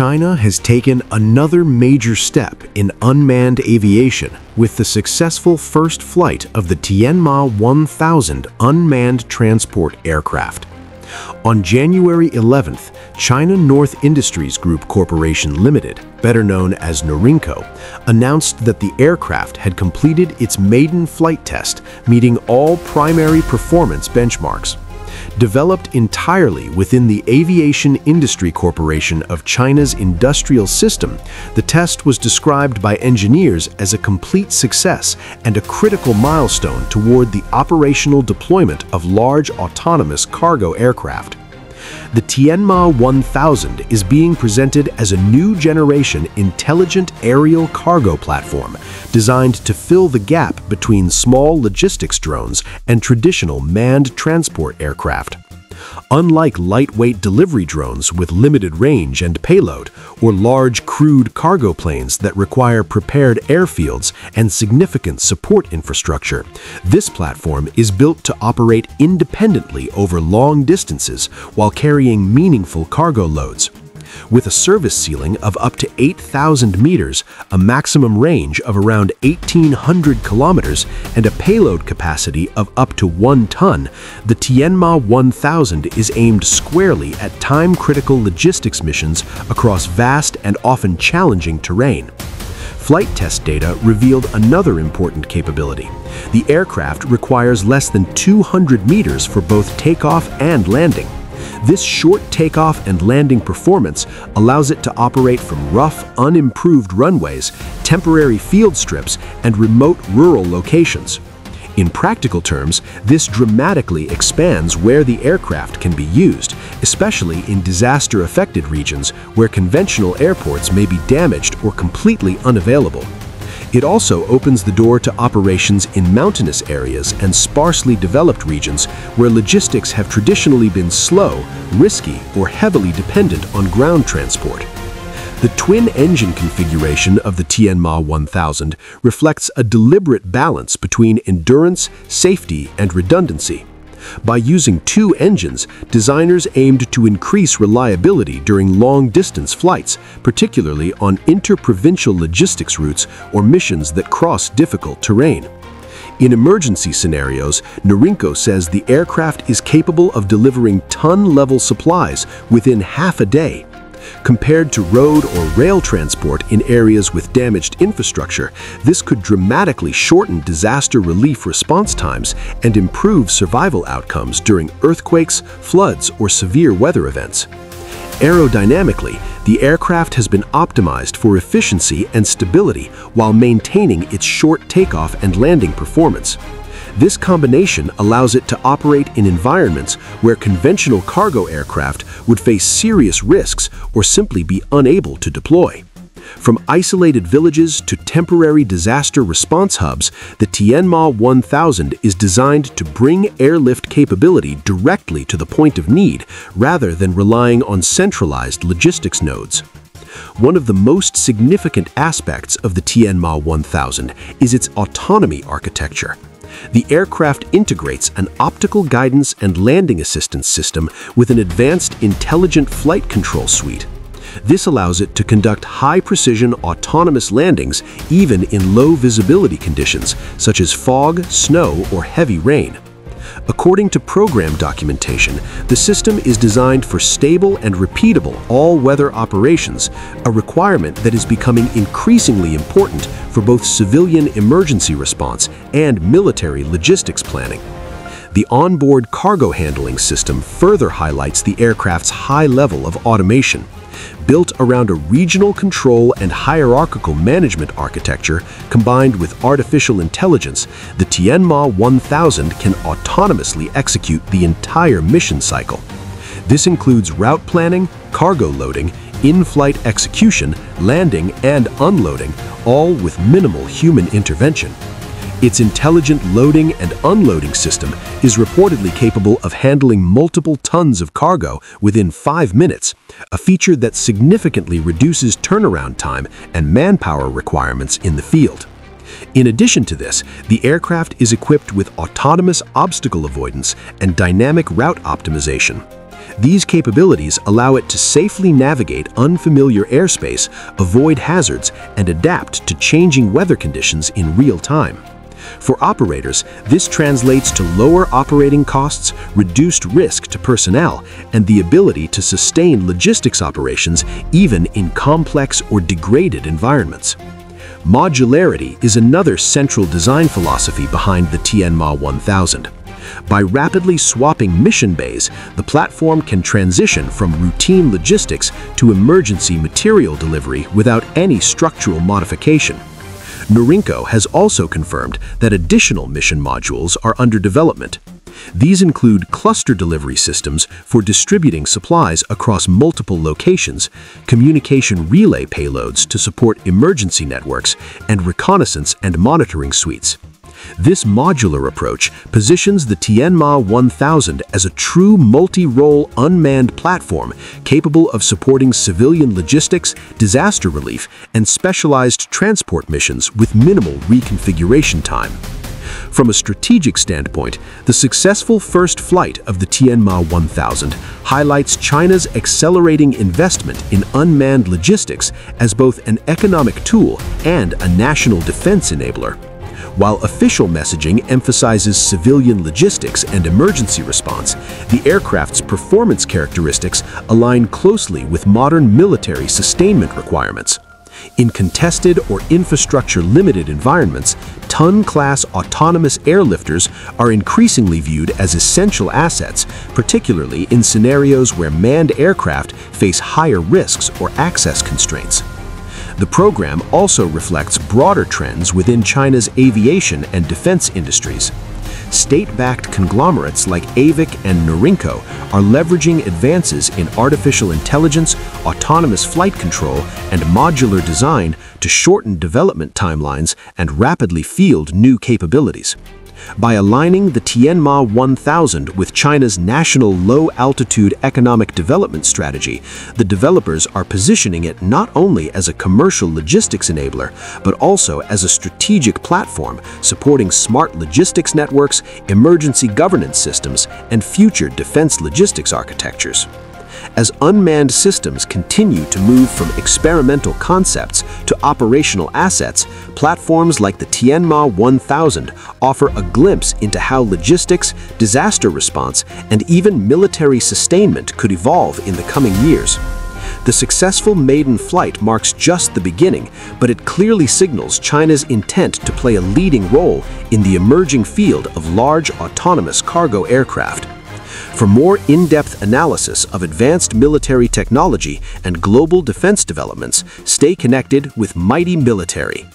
China has taken another major step in unmanned aviation with the successful first flight of the Tianma 1000 unmanned transport aircraft. On January 11th, China North Industries Group Corporation Limited, better known as Norinco, announced that the aircraft had completed its maiden flight test, meeting all primary performance benchmarks. Developed entirely within the Aviation Industry Corporation of China's industrial system, the test was described by engineers as a complete success and a critical milestone toward the operational deployment of large autonomous cargo aircraft. The Tianma 1000 is being presented as a new generation intelligent aerial cargo platform designed to fill the gap between small logistics drones and traditional manned transport aircraft. Unlike lightweight delivery drones with limited range and payload, or large crewed cargo planes that require prepared airfields and significant support infrastructure, this platform is built to operate independently over long distances while carrying meaningful cargo loads. With a service ceiling of up to 8,000 meters, a maximum range of around 1,800 kilometers, and a payload capacity of up to 1 ton, the Tianma 1000 is aimed squarely at time-critical logistics missions across vast and often challenging terrain. Flight test data revealed another important capability. The aircraft requires less than 200 meters for both takeoff and landing. This short takeoff and landing performance allows it to operate from rough, unimproved runways, temporary field strips, and remote rural locations. In practical terms, this dramatically expands where the aircraft can be used, especially in disaster-affected regions where conventional airports may be damaged or completely unavailable. It also opens the door to operations in mountainous areas and sparsely developed regions where logistics have traditionally been slow, risky, or heavily dependent on ground transport. The twin-engine configuration of the Tianma 1000 reflects a deliberate balance between endurance, safety, and redundancy. By using two engines, designers aimed to increase reliability during long-distance flights, particularly on interprovincial logistics routes or missions that cross difficult terrain. In emergency scenarios, Norinco says the aircraft is capable of delivering ton-level supplies within half a day. Compared to road or rail transport in areas with damaged infrastructure, this could dramatically shorten disaster relief response times and improve survival outcomes during earthquakes, floods, or severe weather events. Aerodynamically, the aircraft has been optimized for efficiency and stability while maintaining its short takeoff and landing performance. This combination allows it to operate in environments where conventional cargo aircraft would face serious risks or simply be unable to deploy. From isolated villages to temporary disaster response hubs, the Tianma 1000 is designed to bring airlift capability directly to the point of need rather than relying on centralized logistics nodes. One of the most significant aspects of the Tianma 1000 is its autonomy architecture. The aircraft integrates an optical guidance and landing assistance system with an advanced intelligent flight control suite. This allows it to conduct high-precision autonomous landings even in low visibility conditions such as fog, snow, or heavy rain. According to program documentation, the system is designed for stable and repeatable all-weather operations, a requirement that is becoming increasingly important for both civilian emergency response and military logistics planning. The onboard cargo handling system further highlights the aircraft's high level of automation. Built around a regional control and hierarchical management architecture combined with artificial intelligence, the Tianma 1000 can autonomously execute the entire mission cycle. This includes route planning, cargo loading, in-flight execution, landing, and unloading, all with minimal human intervention. Its intelligent loading and unloading system is reportedly capable of handling multiple tons of cargo within 5 minutes, a feature that significantly reduces turnaround time and manpower requirements in the field. In addition to this, the aircraft is equipped with autonomous obstacle avoidance and dynamic route optimization. These capabilities allow it to safely navigate unfamiliar airspace, avoid hazards, and adapt to changing weather conditions in real time. For operators, this translates to lower operating costs, reduced risk to personnel, and the ability to sustain logistics operations even in complex or degraded environments. Modularity is another central design philosophy behind the Tianma 1000. By rapidly swapping mission bays, the platform can transition from routine logistics to emergency material delivery without any structural modification. Norinco has also confirmed that additional mission modules are under development. These include cluster delivery systems for distributing supplies across multiple locations, communication relay payloads to support emergency networks, and reconnaissance and monitoring suites. This modular approach positions the Tianma 1000 as a true multi-role unmanned platform capable of supporting civilian logistics, disaster relief, and specialized transport missions with minimal reconfiguration time. From a strategic standpoint, the successful first flight of the Tianma 1000 highlights China's accelerating investment in unmanned logistics as both an economic tool and a national defense enabler. While official messaging emphasizes civilian logistics and emergency response, the aircraft's performance characteristics align closely with modern military sustainment requirements. In contested or infrastructure-limited environments, ton-class autonomous airlifters are increasingly viewed as essential assets, particularly in scenarios where manned aircraft face higher risks or access constraints. The program also reflects broader trends within China's aviation and defense industries. State-backed conglomerates like AVIC and Norinco are leveraging advances in artificial intelligence, autonomous flight control, and modular design to shorten development timelines and rapidly field new capabilities. By aligning the Tianma 1000 with China's national low-altitude economic development strategy, the developers are positioning it not only as a commercial logistics enabler, but also as a strategic platform supporting smart logistics networks, emergency governance systems, and future defense logistics architectures. As unmanned systems continue to move from experimental concepts to operational assets, platforms like the Tianma 1000 offer a glimpse into how logistics, disaster response, and even military sustainment could evolve in the coming years. The successful maiden flight marks just the beginning, but it clearly signals China's intent to play a leading role in the emerging field of large autonomous cargo aircraft. For more in-depth analysis of advanced military technology and global defense developments, stay connected with Mighty Military.